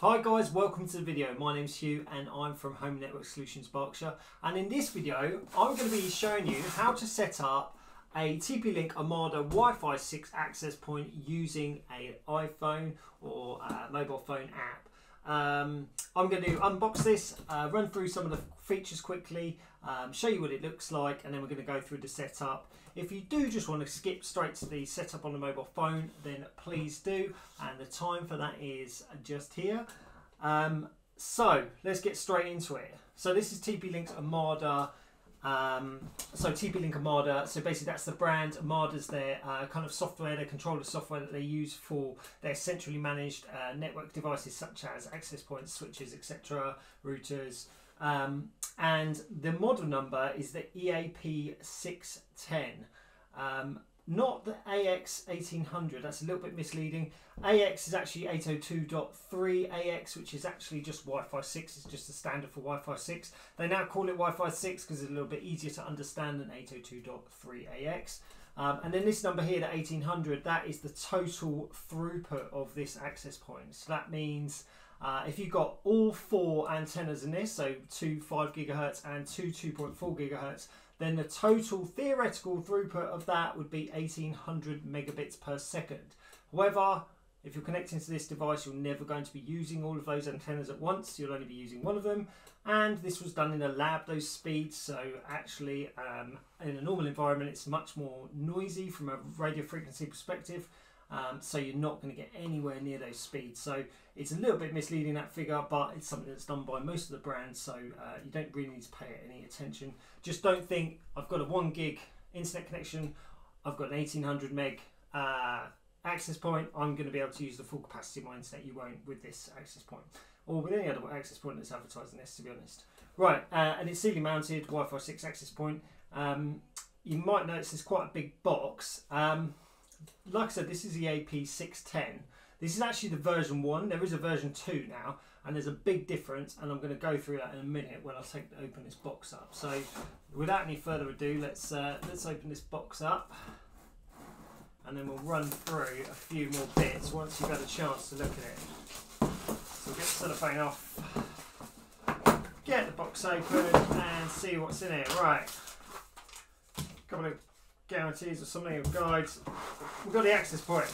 Hi guys, welcome to the video. My name's Hugh and I'm from Home Network Solutions Berkshire, and in this video I'm going to be showing you how to set up a TP-Link Omada Wi-Fi 6 access point using an iPhone or a mobile phone app. I'm going to unbox this, run through some of the features quickly, show you what it looks like, and then we're going to go through the setup. If you do just want to skip straight to the setup on the mobile phone, then please do, and the time for that is just here. So let's get straight into it. So this is TP-Link's Omada. TP-Link Omada, so basically that's the brand. Omada's their kind of software, their controller software that they use for their centrally managed network devices such as access points, switches, etc., routers. And the model number is the EAP610, not the AX1800, that's a little bit misleading. AX is actually 802.3AX, which is actually just Wi-Fi 6, it's just the standard for Wi-Fi 6. They now call it Wi-Fi 6 because it's a little bit easier to understand than 802.3AX. And then this number here, the 1800, that is the total throughput of this access point. So that means if you've got all four antennas in this, so two 5 gigahertz and two 2.4 gigahertz, then the total theoretical throughput of that would be 1800 megabits per second. However, if you're connecting to this device, you're never going to be using all of those antennas at once. You'll only be using one of them. And this was done in a lab, those speeds. So actually, in a normal environment, it's much more noisy from a radio frequency perspective. So you're not going to get anywhere near those speeds. So it's a little bit misleading, that figure, but it's something that's done by most of the brands. So you don't really need to pay it any attention. Just don't think, I've got a 1 gig internet connection, I've got an 1800 meg access point, I'm going to be able to use the full capacity of my internet. You won't with this access point, or with any other access point that's advertising this, to be honest. Right, and it's ceiling mounted Wi-Fi 6 access point. You might notice it's quite a big box. Like I said, this is EAP610. This is actually the version 1. There is a version 2 now, and there's a big difference, and I'm going to go through that in a minute when I open this box up. So without any further ado, let's open this box up, and then we'll run through a few more bits once you've had a chance to look at it. So we'll get the cellophane off, get the box open, and see what's in it. Right, couple of guarantees or something, or guides. We've got the access point.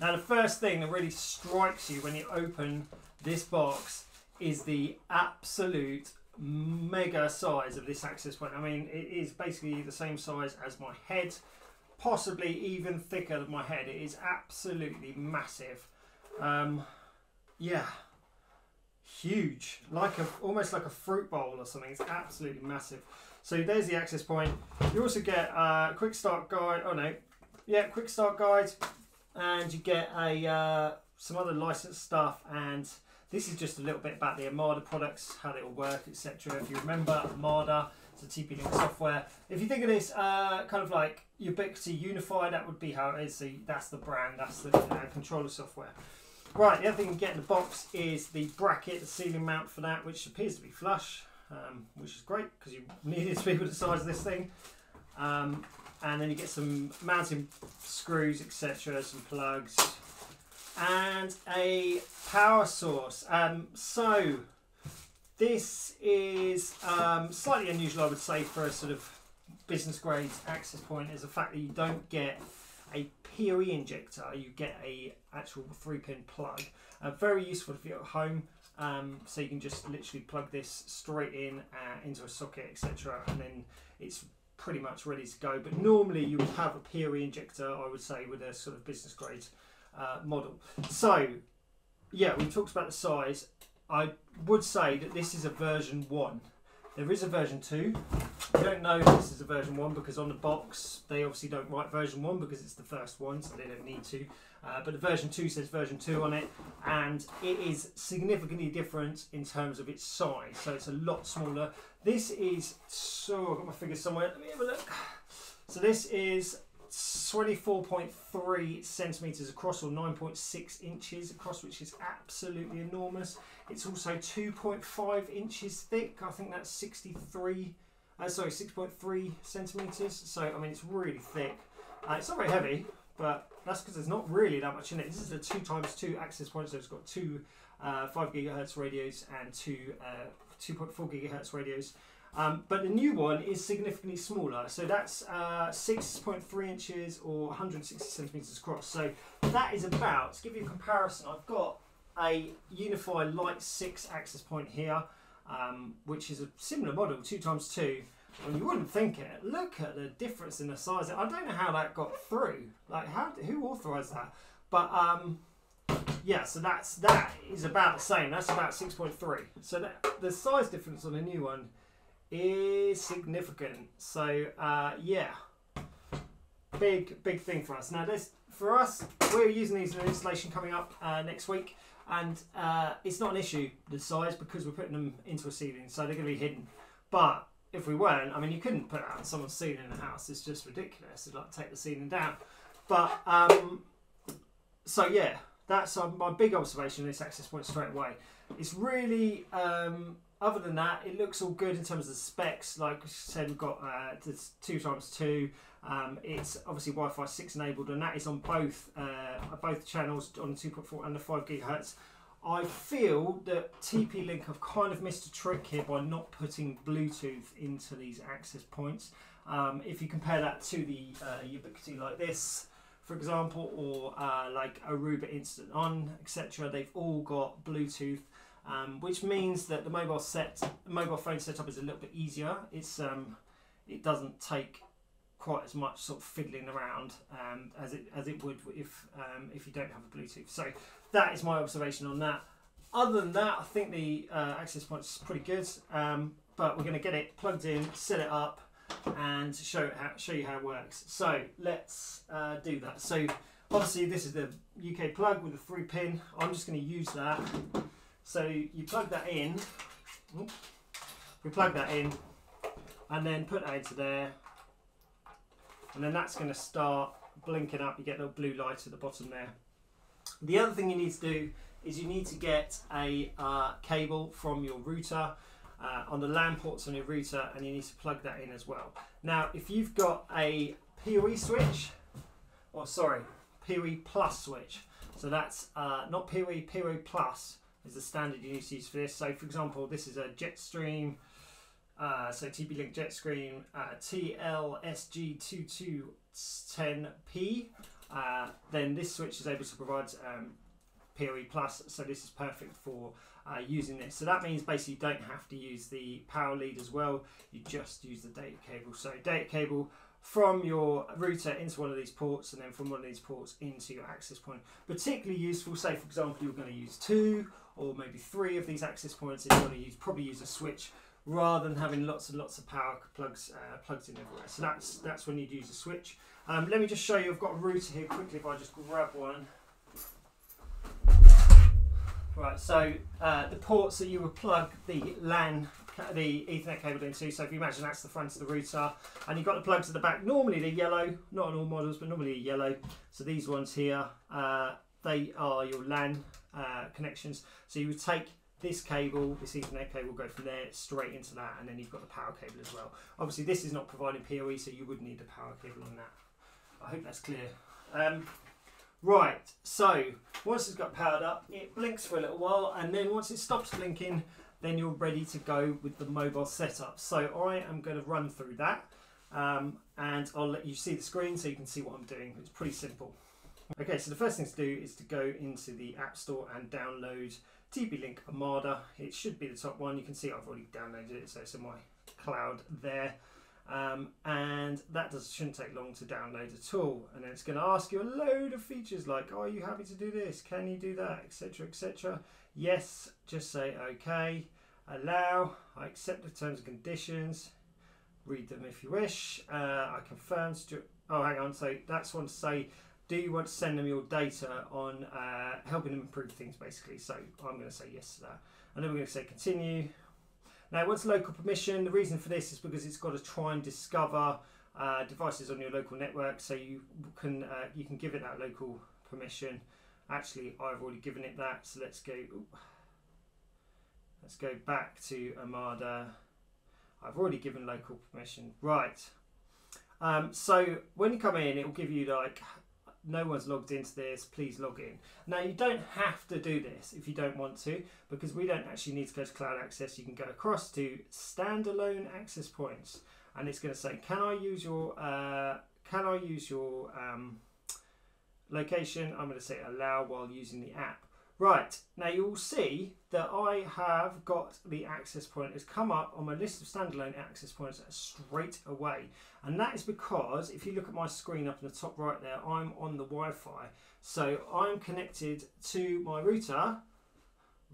Now, the first thing that really strikes you when you open this box is the absolute mega size of this access point. I mean, it is basically the same size as my head, possibly even thicker than my head. It is absolutely massive. Yeah, huge, like almost like a fruit bowl or something. It's absolutely massive. So there's the access point. You also get a quick start guide. Oh no, yeah, quick start guide, and you get a some other licensed stuff. And this is just a little bit about the Omada products, how they all work, etc. If you remember, Omada is a TP-Link software. If you think of this kind of like Ubiquiti Unify, that would be how it is. So that's the brand, that's the controller software. Right, the other thing you get in the box is the bracket, the ceiling mount for that, which appears to be flush. Which is great because you needed to be with the size of this thing. And then you get some mounting screws, etc., some plugs, and a power source. So this is slightly unusual, I would say, for a sort of business grade access point, is the fact that you don't get a PoE injector, you get a actual 3-pin plug. Very useful if you're at home. So you can just literally plug this straight in into a socket, etc., and then it's pretty much ready to go. But normally you would have a PoE injector, I would say, with a sort of business grade model. So yeah, we talked about the size. I would say that this is a version 1. There is a version 2. You don't know this is a version 1 because on the box they obviously don't write version 1 because it's the first one, so they don't need to. But the version 2 says version 2 on it, and it is significantly different in terms of its size. So it's a lot smaller. This is, so I've got my figures somewhere, let me have a look. So this is 24.3 centimeters across, or 9.6 inches across, which is absolutely enormous. It's also 2.5 inches thick. I think that's 6.3 centimeters. So I mean, it's really thick. It's not very heavy, but that's because there's not really that much in it. This is a 2x2 access point, so it's got two 5 GHz radios and two 2.4 GHz radios. But the new one is significantly smaller, so that's 6.3 inches or 160 centimeters across. So that is about, to give you a comparison, I've got a Unify Lite 6 access point here, which is a similar model, 2x2. And you wouldn't think it. Look at the difference in the size. I don't know how that got through. Like, how? Who authorized that? But yeah, so that is about the same. That's about 6.3. So that, the size difference on the new one is significant. So yeah, big thing for us. Now this, for us, we're using these in an installation coming up next week, and it's not an issue, the size, because we're putting them into a ceiling, so they're going to be hidden. But if we weren't, I mean, you couldn't put out someone's ceiling in a house. It's just ridiculous. It'd like take the ceiling down. But so yeah, that's my big observation of this access point straight away. It's really, other than that, it looks all good in terms of the specs. Like I said, we've got it's 2x2. It's obviously Wi-Fi 6 enabled, and that is on both channels, on the 2.4 and the 5 GHz. I feel that TP-Link have kind of missed a trick here by not putting Bluetooth into these access points. If you compare that to the Ubiquiti like this, for example, or like Aruba Instant On, etc., they've all got Bluetooth, which means that the mobile phone setup is a little bit easier. It's it doesn't take quite as much sort of fiddling around as it would if you don't have a Bluetooth. So that is my observation on that. Other than that, I think the access point is pretty good. But we're going to get it plugged in, set it up, and show you how it works. So let's do that. So obviously this is the UK plug with a 3-pin. I'm just going to use that. So you plug that in. Oops. We plug that in, and then put that into there. And then that's going to start blinking up. You get a little blue light at the bottom there. The other thing you need to do is you need to get a cable from your router on the LAN ports on your router, and you need to plug that in as well. Now, if you've got a PoE switch, or sorry, PoE plus switch, so that's not PoE, PoE plus is the standard you need to use for this. So, for example, this is a JetStream. So TP-Link JetStream TL-SG2210P, then this switch is able to provide PoE+, so this is perfect for using this. So that means basically you don't have to use the power lead as well, you just use the data cable. So data cable from your router into one of these ports, and then from one of these ports into your access point. Particularly useful, say for example you're going to use 2 or maybe 3 of these access points, and you want to use, probably use a switch, rather than having lots and lots of power plugs in everywhere. So that's when you'd use a switch. Let me just show you, I've got a router here quickly if I just grab one. Right, so the ports that you would plug the LAN, the Ethernet cable into, so if you imagine that's the front of the router, and you've got the plugs at the back, normally they're yellow, not on all models, but normally they're yellow. So these ones here, they are your LAN connections. So you would take this cable, this Ethernet cable, go from there straight into that, and then you've got the power cable as well. Obviously this is not providing PoE, so you would need a power cable on that. I hope that's clear. Right, so once it's got powered up, it blinks for a little while, and then once it stops blinking, then you're ready to go with the mobile setup. So I am going to run through that, and I'll let you see the screen so you can see what I'm doing. It's pretty simple. Okay, so the first thing to do is to go into the App Store and download TP-Link Omada. It should be the top one. You can see I've already downloaded it, so it's in my cloud there. And that shouldn't take long to download at all. And then it's going to ask you a load of features like, are you happy to do this? Can you do that? Etc. etc. Yes, just say OK. Allow. I accept the terms and conditions. Read them if you wish. I confirm. Oh, hang on. So that's one to say, do you want to send them your data on helping them improve things, basically? So I'm going to say yes to that. And then we're going to say continue. Now, what's local permission? The reason for this is because it's got to try and discover devices on your local network, so you can give it that local permission. Actually, I've already given it that, so let's go. Ooh, let's go back to Omada. I've already given local permission, right? So when you come in, it will give you like no one's logged into this, please log in. Now you don't have to do this if you don't want to, because we don't actually need to go to cloud access. You can go across to standalone access points, and it's going to say, can I use your location? I'm going to say allow while using the app. Right, now you'll see that I have got the access point. It's come up on my list of standalone access points straight away. And that is because if you look at my screen up in the top right there, I'm on the Wi-Fi. So I'm connected to my router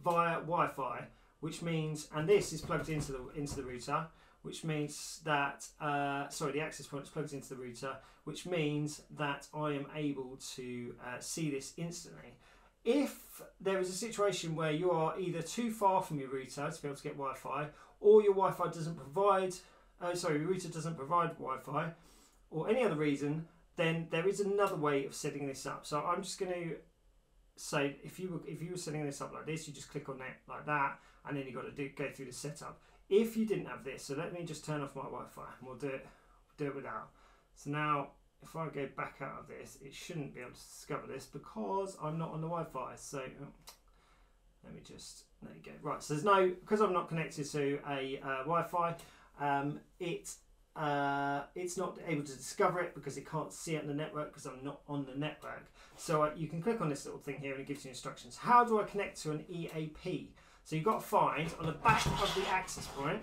via Wi-Fi, which means, and this is plugged into the router, which means that, the access point is plugged into the router, which means that I am able to see this instantly. If there is a situation where you are either too far from your router to be able to get Wi-Fi, or your Wi-Fi doesn't provide, your router doesn't provide Wi-Fi, or any other reason, then there is another way of setting this up. So I'm just going to say, if you were setting this up like this, you just click on that like that, and then you've got to go through the setup. If you didn't have this, so let me just turn off my Wi-Fi, and we'll do it without. So now, if I go back out of this, it shouldn't be able to discover this because I'm not on the Wi-Fi. So let me just, there you go. Right, so there's no, because I'm not connected to a Wi-Fi, it's not able to discover it because it can't see it in the network because I'm not on the network. So you can click on this little thing here and it gives you instructions. How do I connect to an EAP? So you've got to find on the back of the access point.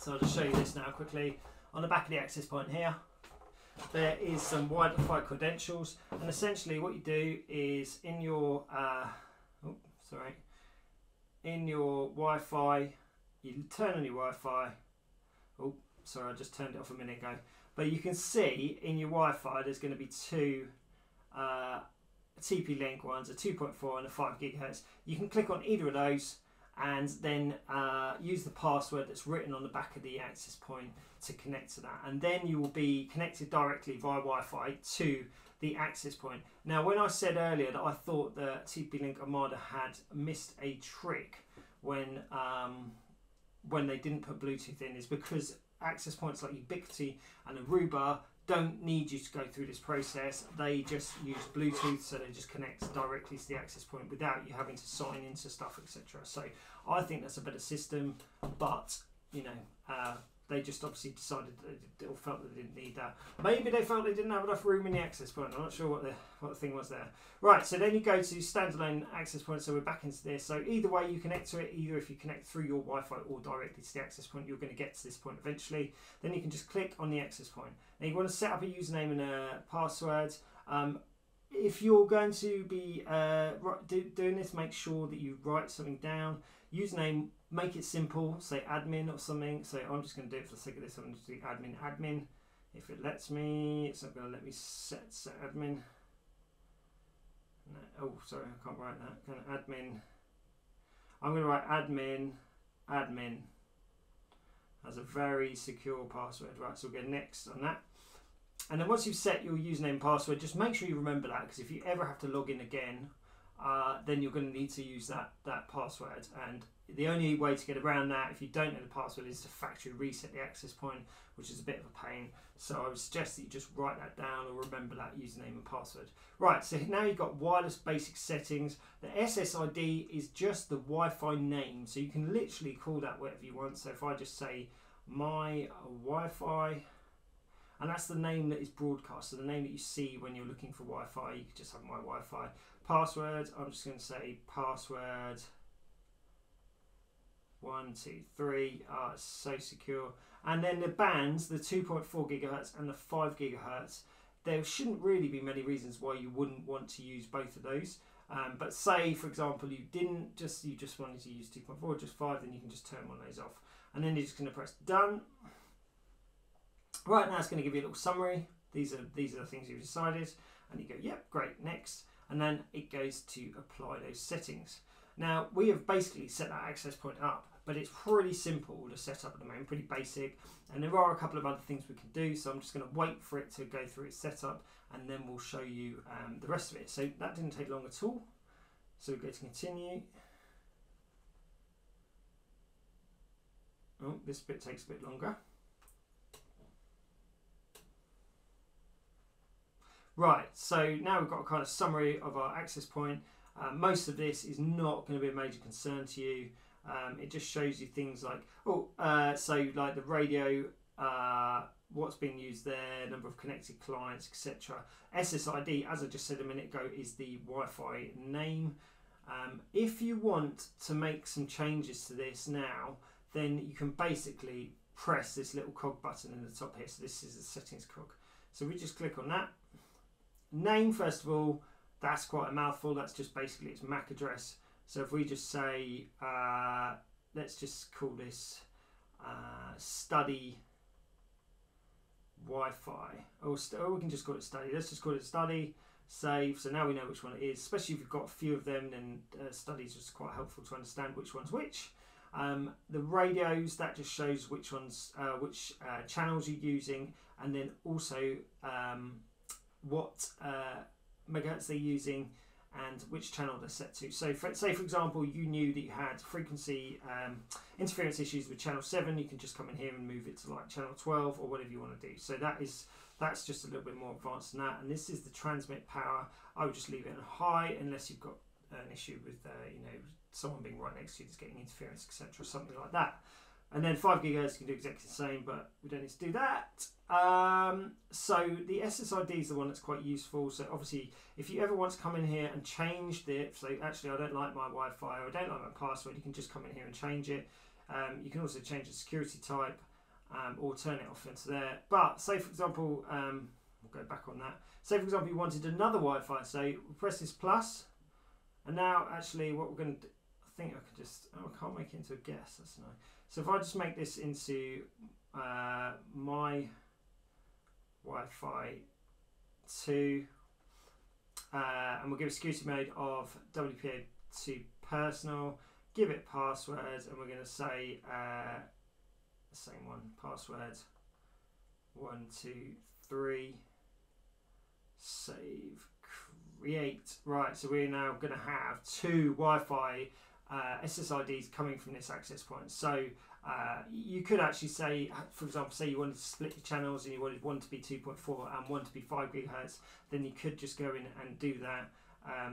So I'll just show you this now quickly. On the back of the access point here, there is some Wi-Fi credentials, and essentially what you do is in your Wi-Fi, you turn on your Wi-Fi. Oh, sorry, I just turned it off a minute ago. But you can see in your Wi-Fi there's going to be two TP-Link ones, a 2.4 and a 5 gigahertz. You can click on either of those and then use the password that's written on the back of the access point to connect to that, and then you will be connected directly via Wi-Fi to the access point. Now, when I said earlier that I thought that TP-Link Omada had missed a trick when they didn't put Bluetooth in, is because access points like Ubiquiti and Aruba don't need you to go through this process. They just use Bluetooth, so they just connect directly to the access point without you having to sign into stuff, etc. So I think that's a better system, but you know, they just obviously decided that, or felt that they didn't need that. Maybe they felt they didn't have enough room in the access point. I'm not sure what the thing was there. Right, so then you go to standalone access point. So we're back into this. So either way you connect to it, either if you connect through your Wi-Fi or directly to the access point, you're going to get to this point eventually. Then you can just click on the access point. Now you want to set up a username and a password. If you're going to be doing this, make sure that you write something down. Username, make it simple, say admin or something. So I'm just going to do it for the sake of this. I'm just doing admin. If it lets me, it's not going to let me set admin. No, oh, sorry, I can't write that. Kind of admin. I'm going to write admin as a very secure password. Right, so we'll go next on that. And then once you've set your username and password, just make sure you remember that, because if you ever have to log in again, then you're going to need to use that password. And the only way to get around that, if you don't know the password, is to factory reset the access point, which is a bit of a pain. So I would suggest that you just write that down or remember that username and password. Right, so now you've got wireless basic settings. The SSID is just the Wi-Fi name, so you can literally call that whatever you want. So if I just say my Wi-Fi, and that's the name that is broadcast, so the name that you see when you're looking for Wi-Fi, you can just have my Wi-Fi. Password, I'm just going to say password 123, so secure. And then the bands, the 2.4 gigahertz and the 5 gigahertz, there shouldn't really be many reasons why you wouldn't want to use both of those. But say, for example, you just wanted to use 2.4, just 5, then you can just turn one of those off. And then you're just going to press done. Right, now it's going to give you a little summary. These are the things you've decided. And you go, yep, great, next. And then it goes to apply those settings. Now, we have basically set that access point up, but it's pretty simple to set up at the moment, pretty basic. And there are a couple of other things we can do, so I'm just going to wait for it to go through its setup, and then we'll show you the rest of it. So that didn't take long at all. So we go to continue. Oh, this bit takes a bit longer. Right, so now we've got a kind of summary of our access point. Most of this is not going to be a major concern to you. It just shows you things like, so like the radio, what's being used there, number of connected clients, etc. SSID, as I just said a minute ago, is the Wi-Fi name. If you want to make some changes to this now, then you can basically press this little cog button in the top here. So this is the settings cog. So we just click on that. Name, first of all, that's quite a mouthful. That's just basically its MAC address. So if we just say, let's just call this study Wi-Fi, or we can just call it study. Let's just call it study. Save. So now we know which one it is. Especially if you've got a few of them, then studies is quite helpful to understand which one's which. The radios, that just shows which ones, which channels you're using, and then also what megahertz they're using and which channel they're set to. So say for example you knew that you had frequency interference issues with channel 7, you can just come in here and move it to like channel 12 or whatever you want to do. So that's just a little bit more advanced than that. And this is the transmit power. I would just leave it on high unless you've got an issue with you know, someone being right next to you that's getting interference, etc., something like that. And then 5 gigahertz can do exactly the same, but we don't need to do that. So the SSID is the one that's quite useful. So obviously, if you ever want to come in here and change it, so actually I don't like my Wi-Fi, or I don't like my password, you can just come in here and change it. You can also change the security type or turn it off into there. But say for example, we'll go back on that. Say for example, you wanted another Wi-Fi, so we'll press this plus. And now actually what we're going to do, I think I could just, I can't make it into a guess, that's nice. So if I just make this into my Wi-Fi 2, and we'll give a security mode of WPA2 personal, give it passwords, and we're going to say the same one, password 123, save, create. Right, so we're now going to have two Wi-Fi SSIDs coming from this access point. So you could actually say, for example, say you wanted to split the channels and you wanted one to be 2.4 and one to be 5 gigahertz, then you could just go in and do that.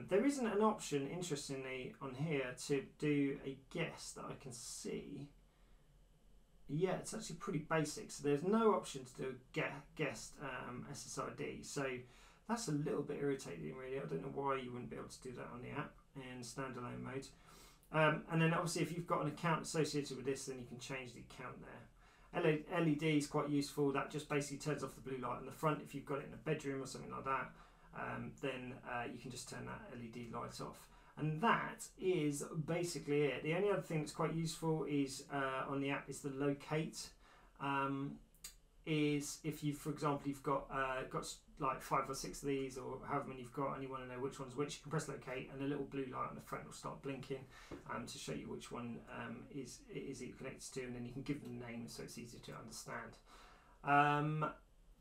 There isn't an option, interestingly, on here to do a guess that I can see. Yeah, it's actually pretty basic. So there's no option to do a guessed SSID. So that's a little bit irritating, really. I don't know why you wouldn't be able to do that on the app in standalone mode. And then obviously if you've got an account associated with this, then you can change the account there. LED is quite useful. That just basically turns off the blue light on the front. If you've got it in a bedroom or something like that, then you can just turn that LED light off. And that is basically it. The only other thing that's quite useful is on the app is the locate. Is if you, for example, you've got like 5 or 6 of these, or however many you've got, and you want to know which one's which, you can press locate and a little blue light on the front will start blinking to show you which one it is that you're connected to, and then you can give them the name so it's easier to understand.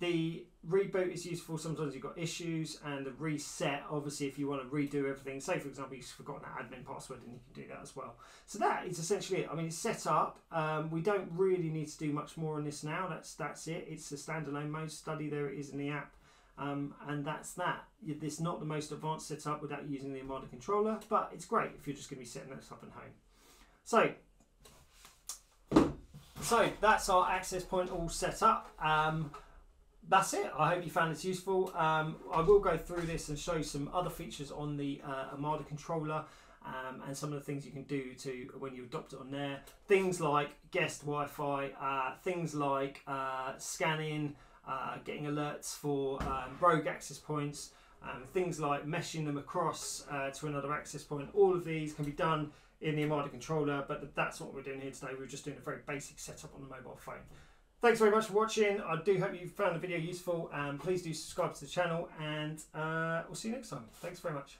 The reboot is useful. Sometimes you've got issues, and the reset, obviously, if you want to redo everything. Say, for example, you've forgotten that admin password, and you can do that as well. So that is essentially it. I mean, it's set up. We don't really need to do much more on this now. That's it. It's the standalone mode study. There it is in the app. And that's that. It's not the most advanced setup without using the Omada controller, but it's great if you're just going to be setting this up at home. So that's our access point all set up. That's it. I hope you found this useful. I will go through this and show you some other features on the Omada controller and some of the things you can do to when you adopt it on there. Things like guest Wi-Fi, things like scanning, getting alerts for rogue access points, things like meshing them across to another access point. All of these can be done in the Omada controller, but that's what we're doing here today. We're just doing a very basic setup on the mobile phone. Thanks very much for watching. I do hope you found the video useful, and please do subscribe to the channel, and we'll see you next time. Thanks very much.